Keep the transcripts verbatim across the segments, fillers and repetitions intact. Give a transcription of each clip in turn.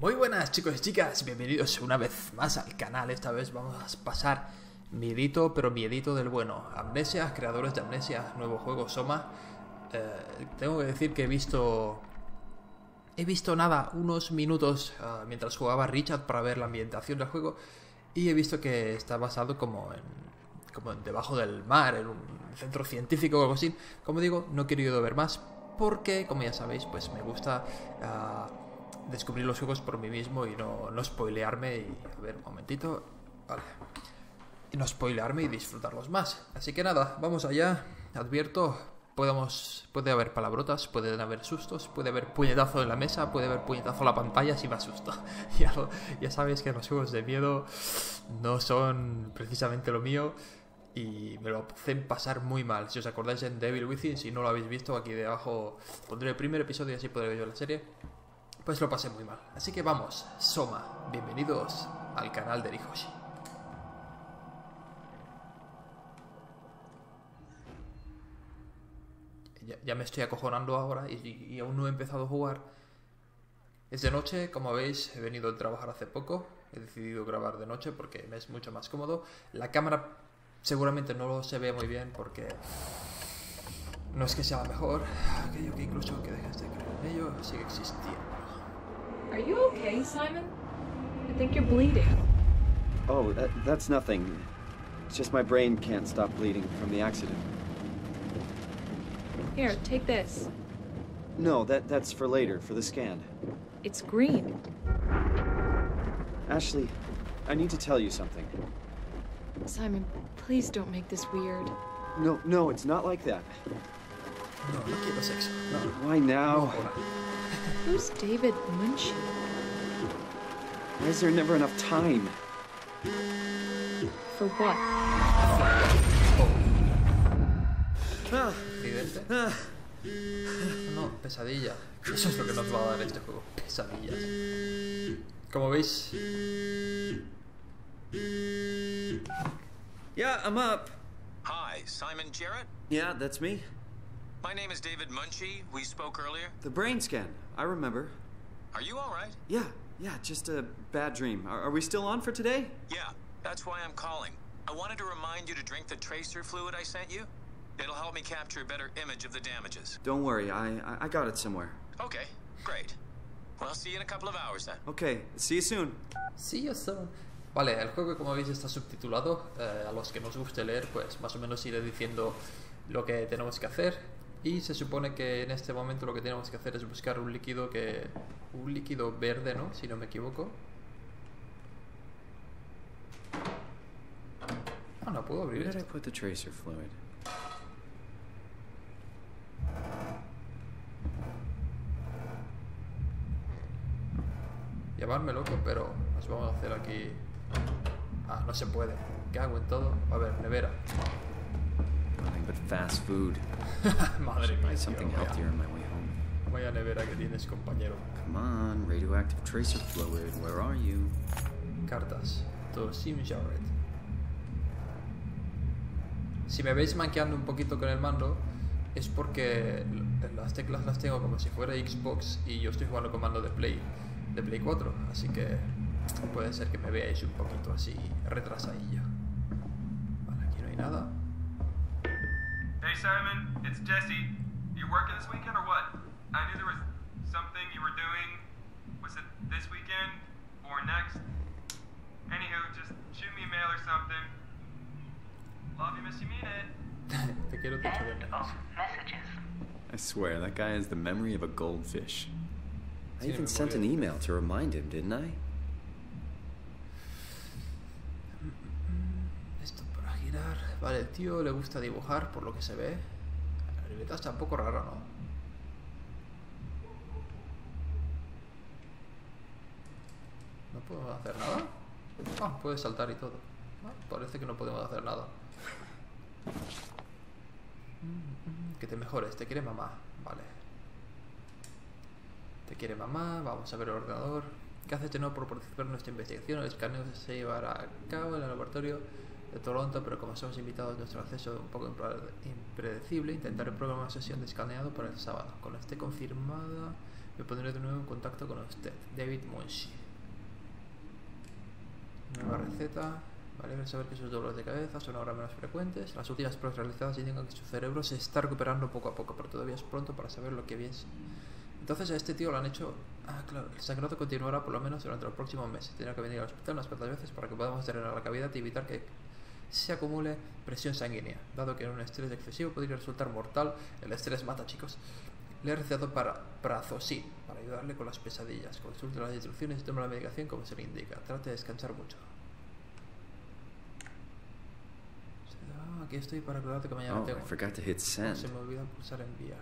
Muy buenas chicos y chicas, bienvenidos una vez más al canal. Esta vez vamos a pasar miedito, pero miedito del bueno. Amnesia, creadores de Amnesia, nuevo juego, Soma. eh, Tengo que decir que he visto... He visto nada, unos minutos uh, mientras jugaba Richard para ver la ambientación del juego. Y he visto que está basado como en... como en debajo del mar, en un centro científico o algo así. Como digo, no he querido ver más porque, como ya sabéis, pues me gusta... Uh, descubrir los juegos por mí mismo y no, no spoilearme y... A ver, un momentito. Vale. Y no spoilearme y disfrutarlos más. Así que nada, vamos allá. Advierto, podemos, puede haber palabrotas, pueden haber sustos, puede haber puñetazo en la mesa, puede haber puñetazo en la pantalla si me asusto. ya, lo, ya sabéis que los juegos de miedo no son precisamente lo mío y me lo hacen pasar muy mal. Si os acordáis en Devil Within, si no lo habéis visto, aquí debajo pondré el primer episodio y así podréis ver la serie. Pues lo pasé muy mal. Así que vamos, Soma, bienvenidos al canal de EriHoshi. Ya, ya me estoy acojonando ahora y, y aún no he empezado a jugar. Es de noche, como veis, he venido a trabajar hace poco. He decidido grabar de noche porque me es mucho más cómodo. La cámara seguramente no se ve muy bien porque... no es que sea la mejor, aquello que incluso que dejes de creer en ello sigue existiendo. Are you okay, Simon? I think you're bleeding. Oh, that, that's nothing. It's just my brain can't stop bleeding from the accident. Here, take this. No, that that's for later, for the scan. It's green. Ashley, I need to tell you something. Simon, please don't make this weird. No, no, it's not like that. No, no quiero sexo. No. Why now? Who's David Munchie? Why is there never enough time? For what? Ah, ah. No, pesadilla. Eso es lo que nos va a dar este juego. Pesadillas. Como veis. Yeah, I'm up. Hi, Simon Jarrett? Yeah, that's me. My name is David Munchie. We spoke earlier. The brain scan. I remember. Are you all right? Yeah, yeah, just a bad dream. Are, are we still on for today? Yeah, that's why I'm calling. I wanted to remind you to drink the tracer fluid I sent you. It'll help me capture a better image of the damages. Don't worry, I, I, I got it somewhere. Okay, great. Well, I'll see you in a couple of hours then. Okay, see you soon. See you soon. Vale, el juego, como veis, está subtitulado. Eh, a los que nos guste leer, pues más o menos iré diciendo lo que tenemos que hacer. Y se supone que en este momento lo que tenemos que hacer es buscar un líquido que... un líquido verde, ¿no? Si no me equivoco. Ah, no puedo abrir esto. Llamarme loco, pero nos vamos a hacer aquí... Ah, no se puede. ¿Qué hago en todo? A ver, nevera. But fast food. Madre mía, something healthier on my way home. Vaya nevera que tienes, compañero. Come on, radioactive tracer fluid. Where are you? Cartas. To Simon Jarrett. Si me veis manqueando un poquito con el mando, es porque las teclas las tengo como si fuera Xbox y yo estoy jugando con mando de Play, de Play cuatro, así que puede ser que me veáis un poquito así retrasadillo. Vale, aquí no hay nada. Hey Simon, it's Jesse. You working this weekend or what? I knew there was something you were doing. Was it this weekend or next? Anywho, just shoot me a mail or something. Love you, miss you, mean it. End of messages. I swear, that guy has the memory of a goldfish. I even sent an email to remind him, didn't I? Vale, el tío le gusta dibujar, por lo que se ve. La libreta está un poco rara, ¿no? ¿No podemos hacer nada? Ah, puede saltar y todo. Ah, parece que no podemos hacer nada. Que te mejores, te quiere mamá. Vale. Te quiere mamá, vamos a ver el ordenador. ¿Qué haces de no por participar en nuestra investigación? El escaneo se llevará a cabo en el laboratorio de Toronto, pero como somos invitados, nuestro acceso es un poco impredecible. Intentaré programar una sesión de escaneado para el sábado. Cuando esté confirmada, Me pondré de nuevo en contacto con usted, David Munchie. Nueva receta. Vale, ven saber que sus dolores de cabeza son ahora menos frecuentes. Las últimas pruebas realizadas indican que su cerebro se está recuperando poco a poco, pero todavía es pronto para saber lo que bien. Entonces a este tío lo han hecho... Ah, claro, el sangrado continuará por lo menos durante los próximos meses. Tendrá que venir al hospital unas cuantas veces para que podamos drenar la cavidad y evitar que se acumule presión sanguínea. Dado que en un estrés excesivo podría resultar mortal, el estrés mata, chicos. Le he recetado para Pathos Two, para ayudarle con las pesadillas. Consulte las instrucciones y tome la medicación como se le indica. Trate de descansar mucho. Ah, aquí estoy para acordarte que mañana oh, tengo. Oh, se me olvidó pulsar enviar.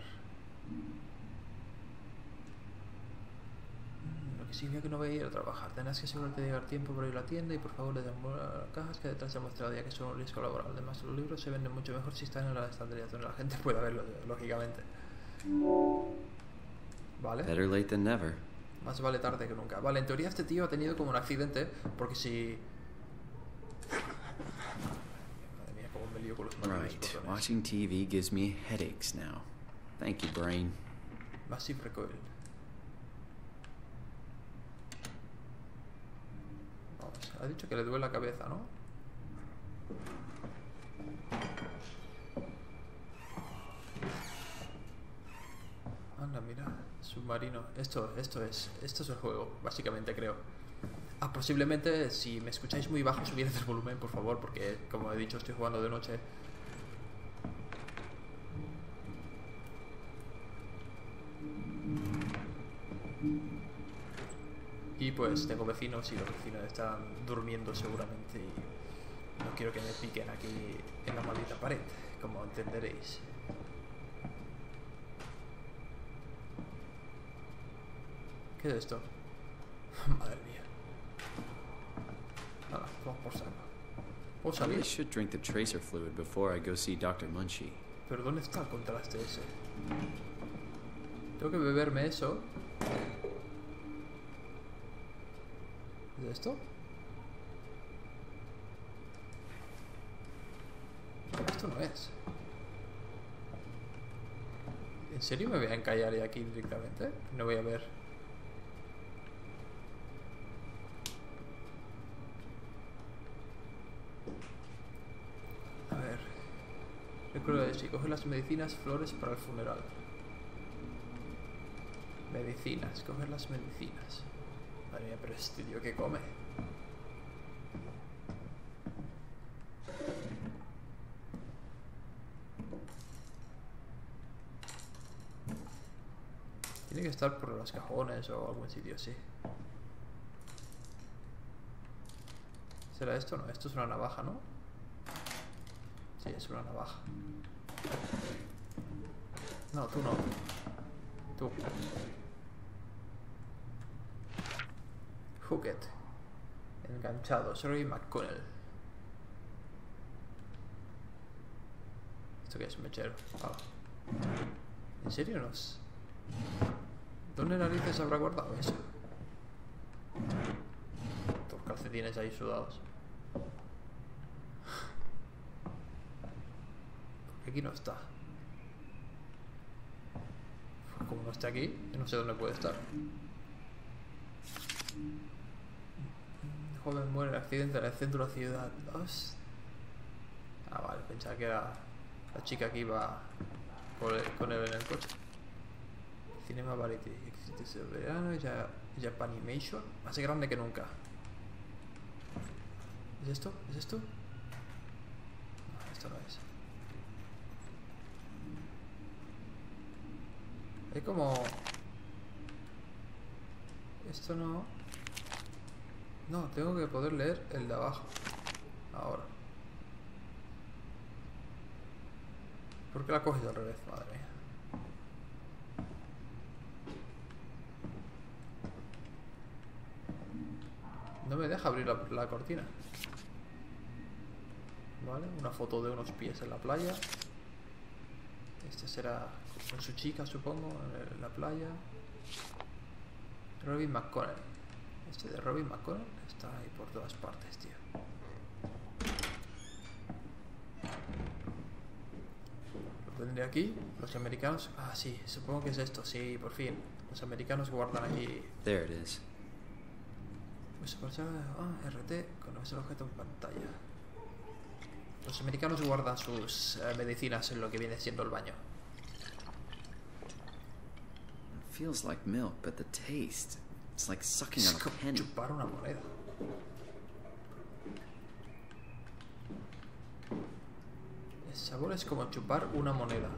Lo que sí veo que no voy a ir a trabajar. Tendrás que asegurarte de llegar tiempo para ir a la tienda y por favor desenvuelva las cajas que detrás se ha mostrado ya que son un riesgo laboral. Además, los libros se venden mucho mejor si están en la estantería donde la gente pueda verlos, lógicamente. Vale. Better late than never. Más vale tarde que nunca. Vale, en teoría este tío ha tenido como un accidente, porque si... Madre mía, cómo me lío con los manuales. Right. Watching T V gives me headaches now. Thank you, brain. Massive recoil. Vamos, ha dicho que le duele la cabeza, ¿no? Anda, mira, submarino. Esto, esto es, esto es el juego, básicamente, creo. Ah, posiblemente, si me escucháis muy bajo, subid el volumen, por favor, porque, como he dicho, estoy jugando de noche. Y pues tengo vecinos y los vecinos están durmiendo seguramente y no quiero que me piquen aquí en la maldita pared, como entenderéis. ¿Qué es esto? Madre mía. Nada, vamos por saco. ¿Puedo salir? I should drink the tracer fluid before I go see Doctor Munchie. Pero ¿dónde está el contraste ese? Tengo que beberme eso. ¿Es esto? Esto no es. ¿En serio me voy a encallar de aquí directamente? No voy a ver. Y coge las medicinas, flores para el funeral. Medicinas, coger las medicinas. Madre mía, pero este tío que come. Tiene que estar por los cajones o algún sitio así. ¿Será esto? No, esto es una navaja, ¿no? Sí, es una navaja. No, tú no. Tú. Hooked. Enganchado. Sorry, McConnell. ¿Esto qué es? Mechero. Ah. ¿En serio no es? ¿Dónde narices habrá guardado eso? Tus calcetines ahí sudados. Aquí no está. Como no está aquí, no sé dónde puede estar. Joven muere en accidente en el centro de la ciudad. Dos. Ah, vale, pensaba que era la chica que iba con él, con él en el coche. Cinema Variety. Existe ese verano. Ya, Japanimation. Más grande que nunca. ¿Es esto? ¿Es esto? No, esto no es. Hay como... Esto no... No, tengo que poder leer el de abajo. Ahora. ¿Por qué la coges al revés? Madre mía. No me deja abrir la, la cortina. Vale, una foto de unos pies en la playa. Este será con su chica, supongo, en la playa. Robin McConnell. Este de Robin McConnell está ahí por todas partes, tío. Lo tendré aquí. Los americanos. Ah, sí, supongo que es esto, sí, por fin. Los americanos guardan allí. There it is. Ah, R T con el objeto en pantalla. Los americanos guardan sus eh, medicinas en lo que viene siendo el baño. It feels like milk, but the taste, it's like sucking on a penny. Es como chupar una moneda. El sabor es como chupar una moneda.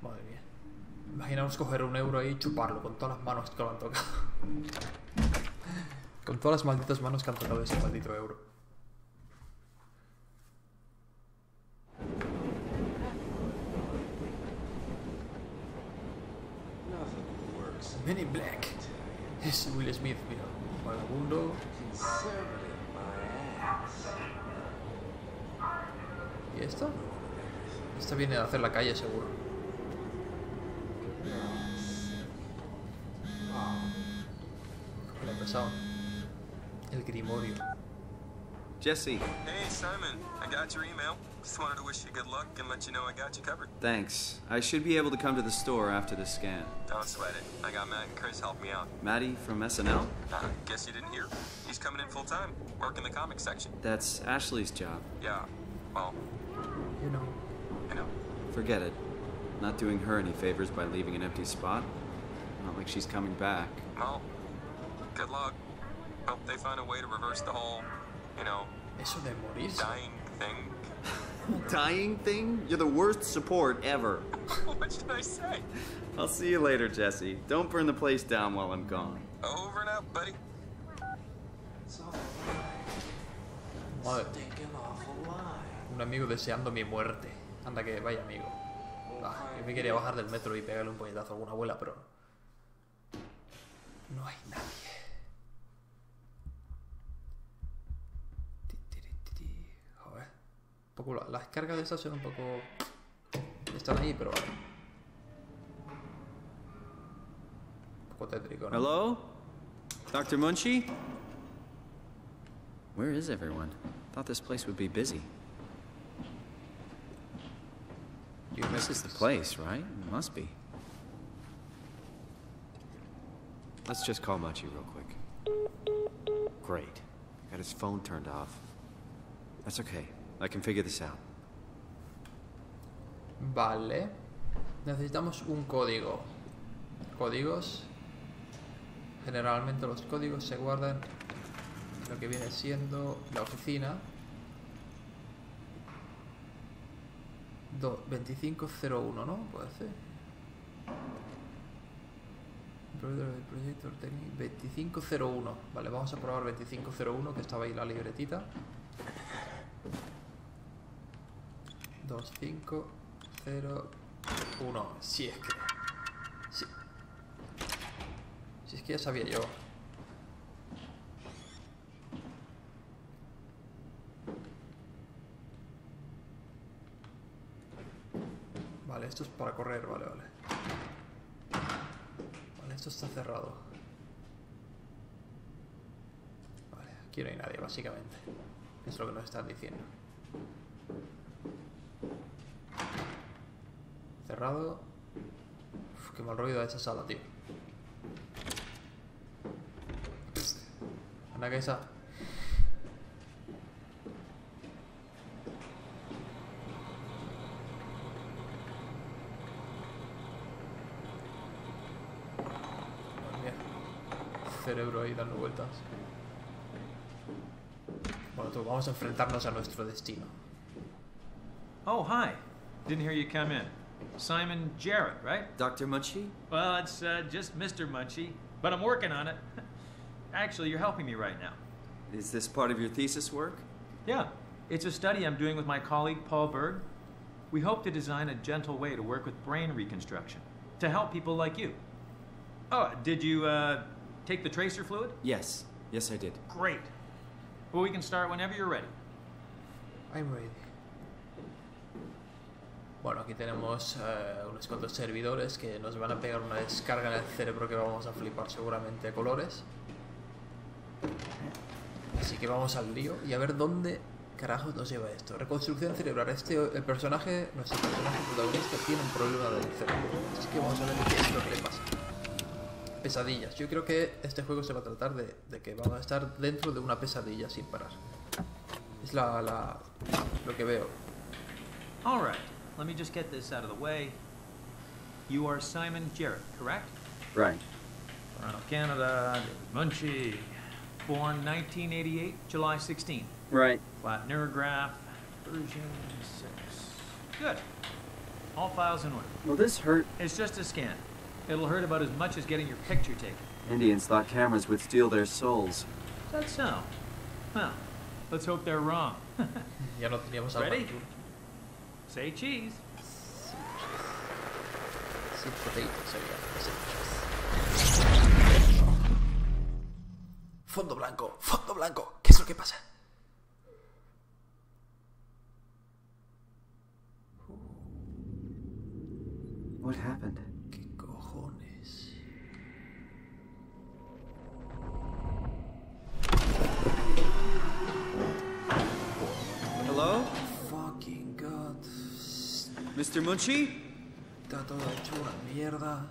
Madre mía. Imaginaos coger un euro y chuparlo con todas las manos que lo han tocado. Con todas las malditas manos que han tocado ese maldito euro. Men in Black. Es Will Smith, mira. Vagabundo. ¿Y esto? Esta viene de hacer la calle, seguro. Lo he pasado. El grimorio. Jesse. Hey Simon, I got your email. Just wanted to wish you good luck and let you know I got you covered. Thanks. I should be able to come to the store after the scan. Don't sweat it. I got Matt and Chris helping me out. Matty from S N L? Uh, guess you didn't hear. He's coming in full time, working the comic section. That's Ashley's job. Yeah. Well. You know. I know. Forget it. Not doing her any favors by leaving an empty spot. Not like she's coming back. Well. Good luck. Hope they find a way to reverse the whole. You know, eso de morir. Dying thing. Dying thing? You're the worst support ever. What should I say? I'll see you later, Jesse. Don't burn the place down while I'm gone. Over and out, buddy. Madre. Un amigo deseando mi muerte. Anda que vaya amigo. Ah, yo me quería bajar del metro y pegarle un puñetazo a alguna abuela, pero no hay nadie. Las cargas de estas son un poco... Están ahí, pero vale. Un poco tétrico, ¿no? Hello? Doctor Munchie? Where is everyone? Thought this place would be busy. You missed this is the place, right? It must be. Let's just call Munchie real quick. Great. Got his phone turned off. That's okay. I can figure this out. Vale. Necesitamos un código. Códigos. Generalmente los códigos se guardan en lo que viene siendo la oficina. veinticinco cero uno, ¿no? Puede ser. El proyecto veinticinco cero uno. Vale, vamos a probar veinticinco cero uno, que estaba ahí la libretita. dos cinco cero uno. Si es que. Si. si es que ya sabía yo. Vale, esto es para correr, vale, vale. Vale, esto está cerrado. Vale, aquí no hay nadie, básicamente. Es lo que nos están diciendo. Cerrado. Uf, qué mal ruido de esa sala, tío. Psst. Anda que esa. Oh, mira. Cerebro ahí dando vueltas. Bueno, tú, vamos a enfrentarnos a nuestro destino. Oh, hi. Didn't hear you come in. Simon Jarrett, right? Doctor Munchie? Well, it's uh, just Mister Munchie, but I'm working on it. Actually, you're helping me right now. Is this part of your thesis work? Yeah. It's a study I'm doing with my colleague, Paul Berg. We hope to design a gentle way to work with brain reconstruction, to help people like you. Oh, did you uh, take the tracer fluid? Yes. Yes, I did. Great. Well, we can start whenever you're ready. I'm ready. Bueno, aquí tenemos eh, unos cuantos servidores que nos van a pegar una descarga en el cerebro que vamos a flipar seguramente a colores. Así que vamos al lío y a ver dónde carajos nos lleva esto? Reconstrucción cerebral. Este el personaje, nuestro personaje protagonista tiene un problema del cerebro. Así que vamos a ver qué es lo que le pasa. Pesadillas. Yo creo que este juego se va a tratar de, de que vamos a estar dentro de una pesadilla sin parar. Es la, la lo que veo. All right. Let me just get this out of the way. You are Simon Jarrett, correct? Right. Toronto, Canada. David Munchie. Born nineteen eighty-eight, July sixteenth. Right. Flat Neurograph, version six. Good. All files in order. Will this hurt? It's just a scan. It'll hurt about as much as getting your picture taken. Indians thought cameras would steal their souls. Is that so? Well, let's hope they're wrong. Ready? Say cheese. Fondo blanco, fondo blanco. ¿Qué es lo que pasa? What happened? ¿Qué cojones? Hello? Fucking God. Mister Munchie? Está todo hecho una mierda.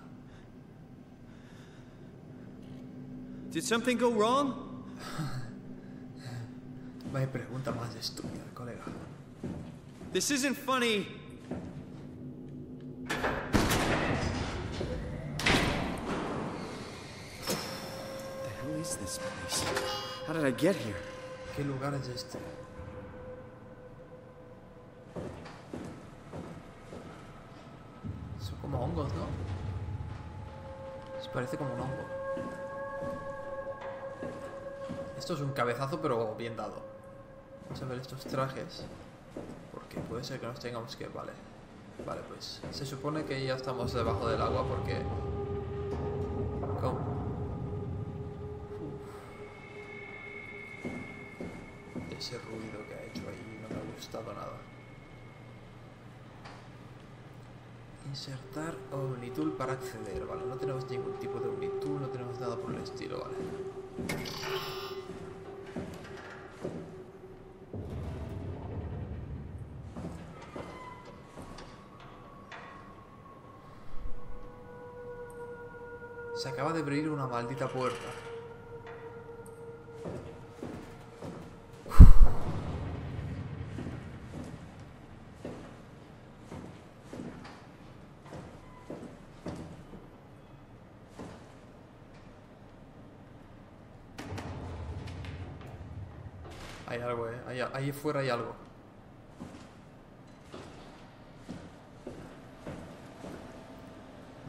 Did something go wrong? My pregunta más estúpida, colega. This isn't funny. What the hell is this place? How did I get here? ¿Qué lugar es este? Son como hongos, ¿no? Se parece como un hongo. Esto es un cabezazo, pero bien dado. Vamos a ver estos trajes, porque puede ser que nos tengamos que... Vale, vale, pues se supone que ya estamos debajo del agua porque... ¿Cómo? Uf. Ese ruido que ha hecho ahí no me ha gustado nada. Insertar Omnitool para acceder, vale. No tenemos ningún tipo de Omnitool, no tenemos nada por el estilo, vale. Se acaba de abrir una maldita puerta. Hay algo, eh. Ahí, ahí fuera hay algo.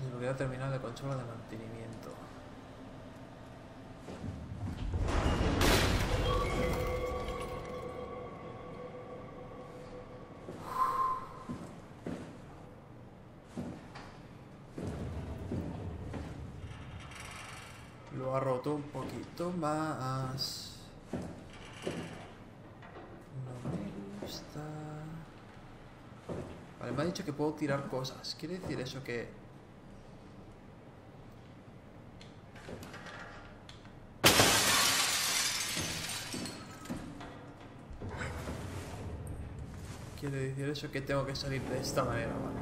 Seguridad terminal de consola de mantenimiento. Lo ha roto un poquito más. No me gusta. Vale, me ha dicho que puedo tirar cosas. ¿Quiere decir eso que... Quiere decir eso que tengo que salir de esta manera, vale?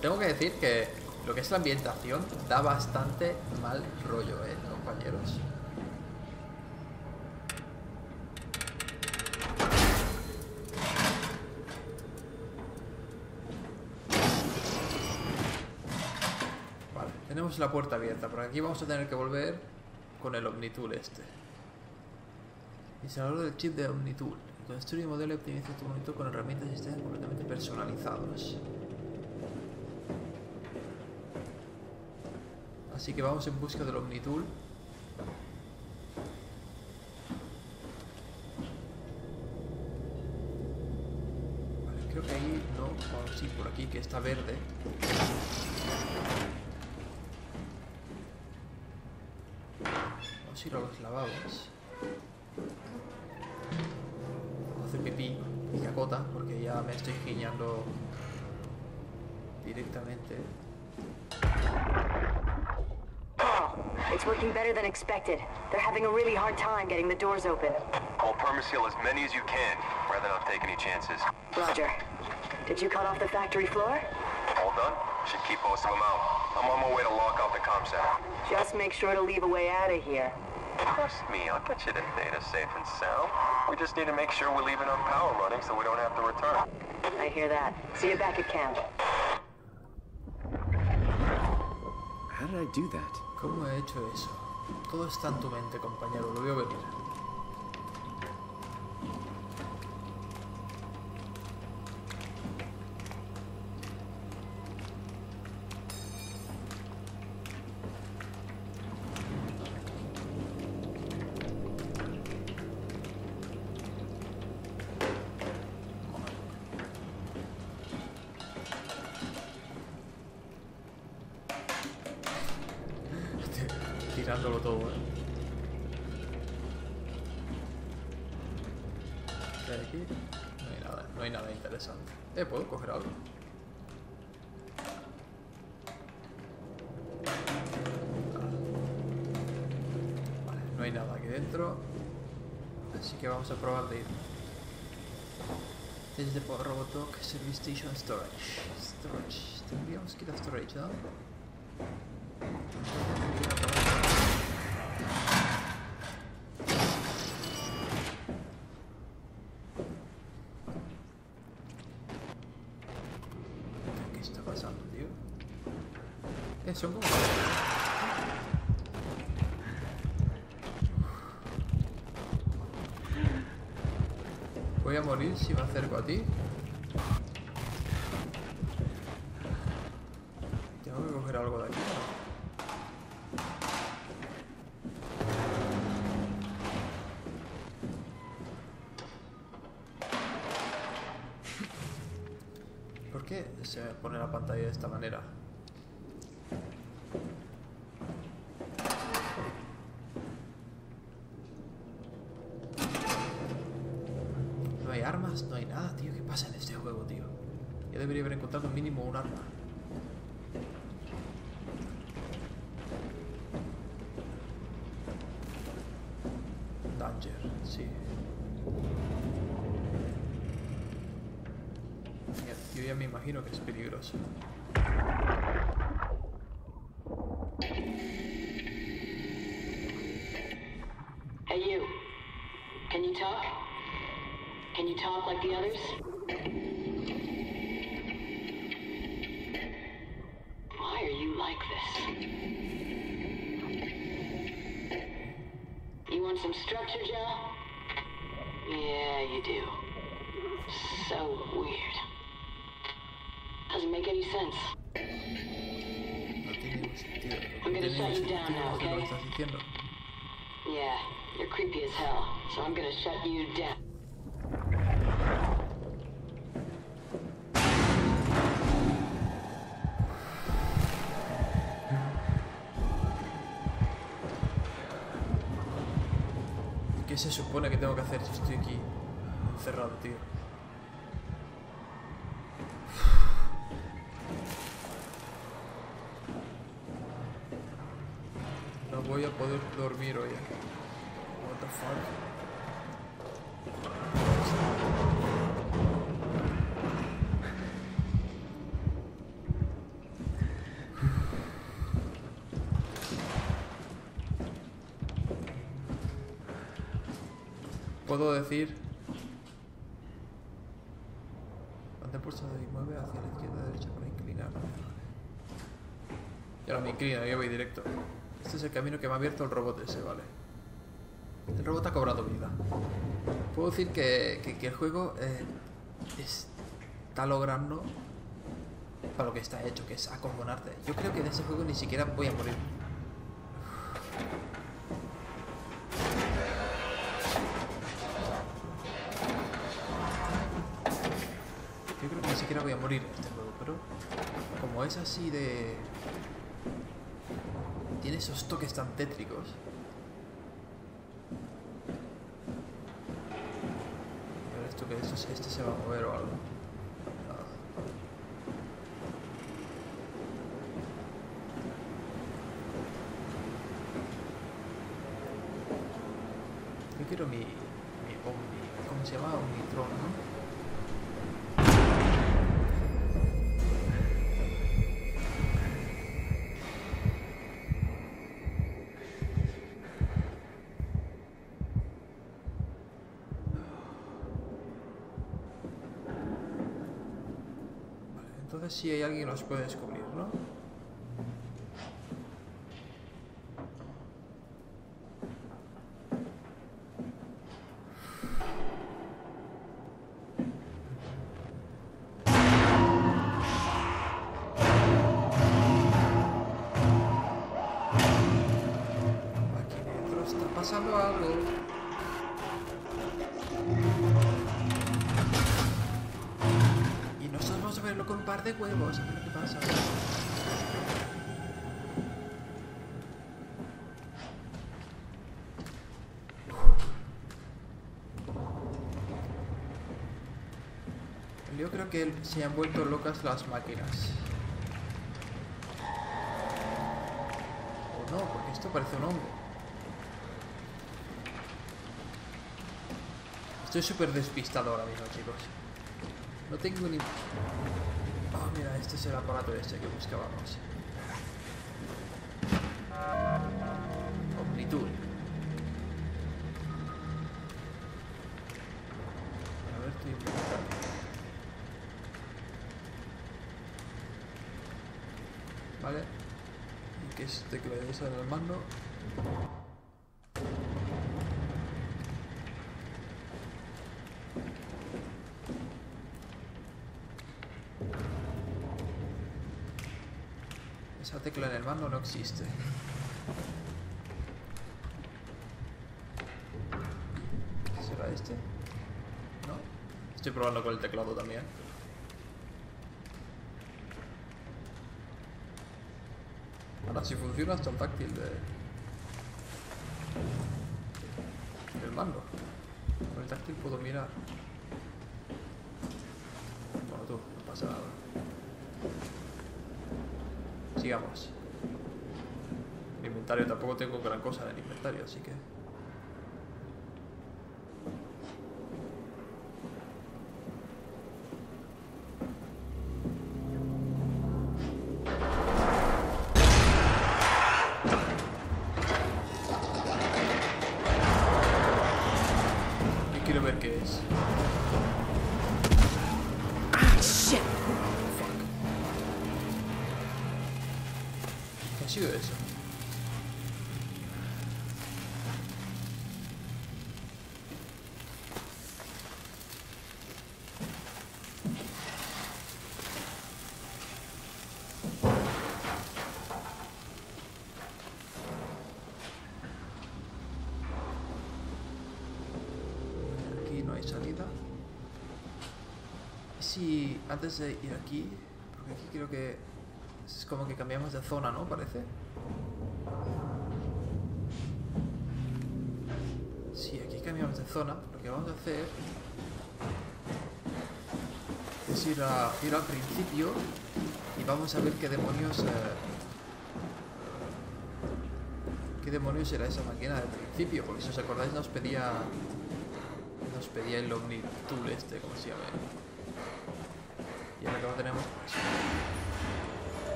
Tengo que decir que lo que es la ambientación da bastante mal rollo, eh, compañeros. Vale, tenemos la puerta abierta, pero aquí vamos a tener que volver con el Omnitool este. Instalador del chip de Omnitool. Construye un modelo y optimiza tu Omnitool con herramientas y sistemas completamente personalizados. Así que vamos en busca del Omnitool. Vale, creo que ahí no. Bueno, sí, por aquí, que está verde. Vamos a ir a los lavabos. Vamos a hacer pipí y cacota porque ya me estoy giñando. directamente. Paul, it's working better than expected. They're having a really hard time getting the doors open. Call Permaseal as many as you can. Rather not take any chances. Roger. Did you cut off the factory floor? All done. Should keep most of them out. I'm on my way to lock off the comm center. Just make sure to leave a way out of here. Trust me, I'll get you the data safe and sound. We just need to make sure we're leaving our power running so we don't have to return. I hear that. See you back at camp. How did I do that? ¿Cómo he hecho eso? Todo está en tu mente, compañero. Lo veo venir. Vamos a probar de ir desde Robotoc Service Station Storage. Storage. Tendríamos que ir a Storage, ¿no? ¿Qué está pasando, tío? Eh, son como... Voy a morir si me acerco a ti. Tengo que coger algo de aquí. ¿Por qué se pone la pantalla de esta manera? No hay nada, tío. ¿Qué pasa en este juego, tío? Yo debería haber encontrado mínimo un arma. Danger, sí. Yo ya me imagino que es peligroso. ¿Qué se supone que tengo que hacer si estoy aquí encerrado, tío? No voy a poder dormir hoy. What the fuck? Puedo decir, mantén pulsado y mueve hacia la izquierda, derecha para inclinar. Y ahora me inclino, yo voy directo. Este es el camino que me ha abierto el robot ese, vale. El robot ha cobrado vida. Puedo decir que, que, que el juego eh, está logrando para lo que está hecho, que es acomodarte. Yo creo que en ese juego ni siquiera voy a morir. Voy a morir en este juego, pero como es así de... tiene esos toques tan tétricos. A ver, esto que esto, este se va a mover o algo. se llama Omnitron, ¿no? Entonces sí hay alguien que los puede descubrir, ¿no? Aquí dentro está pasando algo. Con un par de huevos, a ver qué pasa. Yo creo que se han vuelto locas las máquinas. O no, porque esto parece un hongo. Estoy súper despistado ahora mismo, chicos. No tengo ni... Oh, mira, este es el aparato este que buscábamos. Omnitool. A ver, estoy buscando. Vale. Y que este que le debes dar al mando. Esa tecla en el mando no existe. ¿Será este? No. Estoy probando con el teclado también. Ahora sí funciona hasta el táctil de... del mando. Con el táctil puedo mirar. Bueno, tú, no pasa nada. Sigamos. El inventario, tampoco tengo gran cosa en el inventario, así que... Yo quiero ver qué es. ¿Qué ha sido eso? Aquí no hay salida. Sí, antes de ir aquí, porque aquí creo que... es como que cambiamos de zona, ¿no? Parece. Sí, aquí cambiamos de zona. Lo que vamos a hacer es ir, a, ir al principio y vamos a ver qué demonios... Eh, ¿qué demonios era esa máquina del principio? Porque si os acordáis nos pedía... nos pedía el Omnitool este, como se llama. Y ahora que lo tenemos...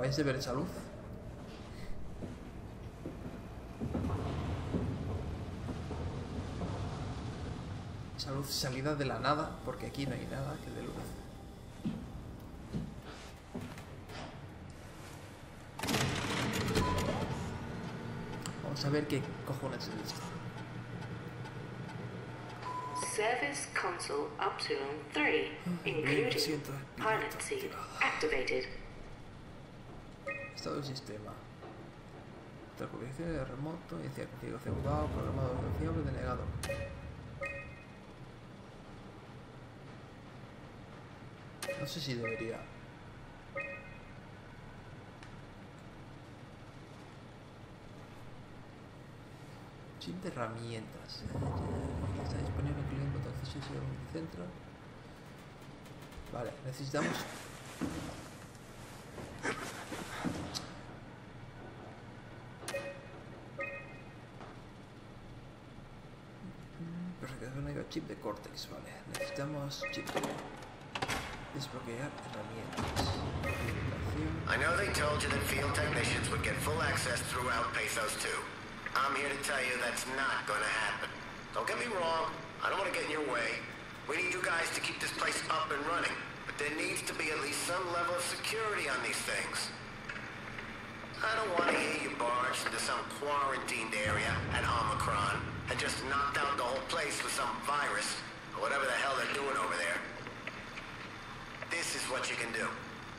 ¿Vais a ver esa luz? Esa luz salida de la nada, porque aquí no hay nada que dé luz. Vamos a ver qué cojones es esto. Service console Apsulon tres, including pilot seat activated. Estado del sistema. Transcomunicación de remoto, iniciar código cebado, programador confiable, denegado. No sé si debería. Chip de herramientas. Está disponible en cliente de acceso al centro. Vale, necesitamos. reunido chip de córtex, vale. Necesitamos chip de desbloquear herramientas. I know they told you that field technicians would get full access throughout Pathos Two. I'm here to tell you that's not going to happen. Don't get me wrong. I don't want to get in your way. We need you guys to keep this place up and running, but there needs to be at least some level of security on these things. I don't want to hear you barge into some quarantined area at Omicron and just knock down the whole place with some virus or whatever the hell they're doing over there. This is what you can do.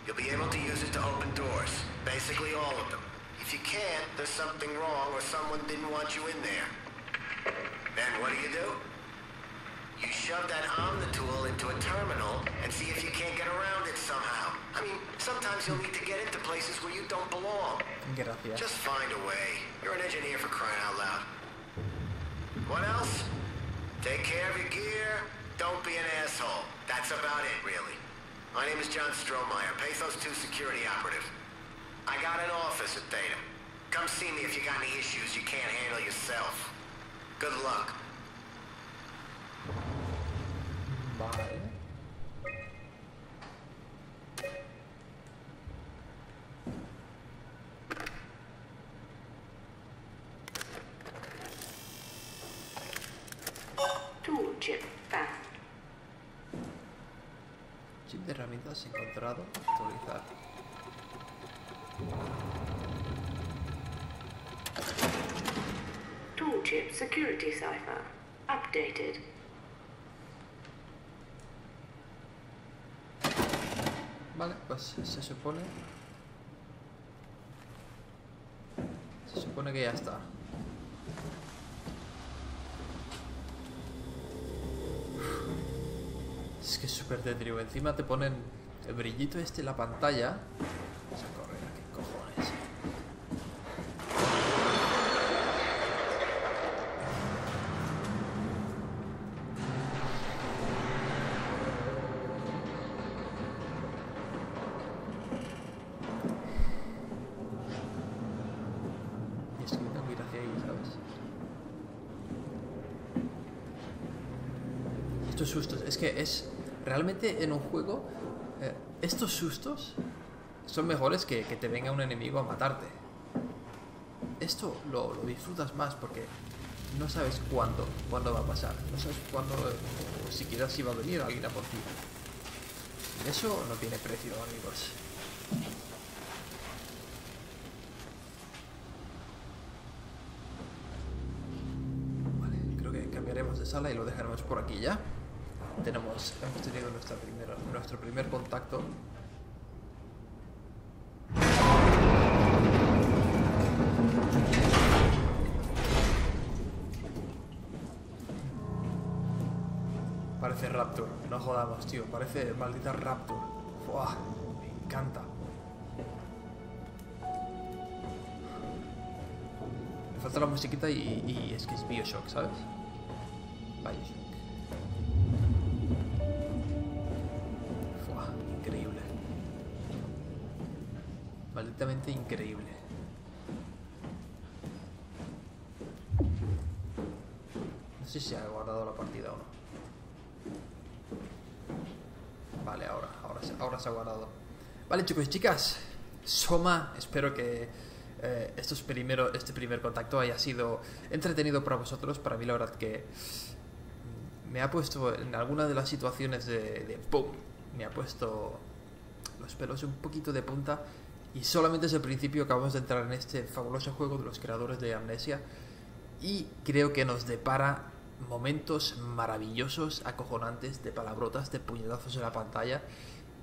You'll be able to use it to open doors, basically all of them. If you can't, there's something wrong or someone didn't want you in there. Then what do you do? You shove that Omnitool into a terminal and see if you can't get around it somehow. I mean, sometimes you'll need to get into places where you don't belong. Get up, yeah. Just find a way. You're an engineer for crying out loud. What else? Take care of your gear. Don't be an asshole. That's about it, really. My name is John Strohmeyer, Pathos Two security operative. I got an office at Theta. Come see me if you got any issues you can't handle yourself. Good luck. Vale. Tool chip found. Chip de herramientas encontrado. Actualizar. Tool chip security cipher updated. Vale, pues se supone Se supone que ya está. Es que es súper tétrico. Encima te ponen el brillito este en la pantalla. Vamos a correr, ¿qué cojones? Estos sustos, es que es realmente en un juego, eh, estos sustos son mejores que, que te venga un enemigo a matarte. Esto lo, lo disfrutas más porque no sabes cuándo, cuándo va a pasar, no sabes cuándo, o siquiera si va a venir alguien a por ti. Eso no tiene precio, amigos. Vale, creo que cambiaremos de sala y lo dejaremos por aquí ya. Tenemos, hemos tenido nuestra primera, nuestro primer contacto. Parece Rapture, no jodamos, tío, parece maldita Rapture. Buah, me encanta. Me falta la musiquita y, y es que es Bioshock, ¿sabes? Bioshock. Malditamente increíble. No sé si ha guardado la partida o no. Vale, ahora, ahora, ahora se ha guardado. Vale, chicos y chicas, Soma, espero que eh, estos primero, este primer contacto haya sido entretenido para vosotros. Para mí la verdad que me ha puesto en alguna de las situaciones de, de boom, me ha puesto los pelos un poquito de punta. Y solamente es el principio, acabamos de entrar en este fabuloso juego de los creadores de Amnesia y creo que nos depara momentos maravillosos, acojonantes, de palabrotas, de puñetazos en la pantalla,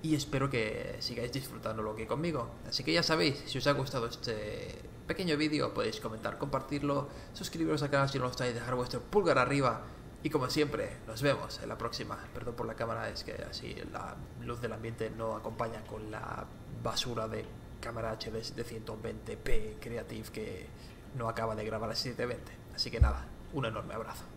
y espero que sigáis disfrutando lo que conmigo. Así que ya sabéis, si os ha gustado este pequeño vídeo podéis comentar, compartirlo, suscribiros al canal si no lo estáis, dejar vuestro pulgar arriba y como siempre nos vemos en la próxima. Perdón por la cámara, es que así la luz del ambiente no acompaña con la basura de cámara H D de ciento veinte p Creative que no acaba de grabar a siete veinte. Así que nada, un enorme abrazo.